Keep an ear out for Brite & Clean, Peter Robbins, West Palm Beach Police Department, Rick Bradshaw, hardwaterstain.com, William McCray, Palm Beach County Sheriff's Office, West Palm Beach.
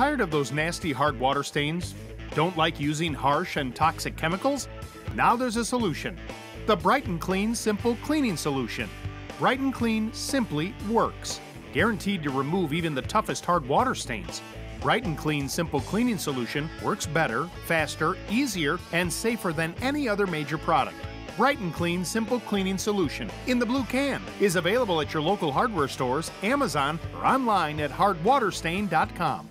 Tired of those nasty hard water stains? Don't like using harsh and toxic chemicals? Now there's a solution. The Brighten Clean Simple Cleaning Solution. Brighten Clean simply works. Guaranteed to remove even the toughest hard water stains. Brighten Clean Simple Cleaning Solution works better, faster, easier, and safer than any other major product. Brighten Clean Simple Cleaning Solution in the blue can is available at your local hardware stores, Amazon, or online at hardwaterstain.com.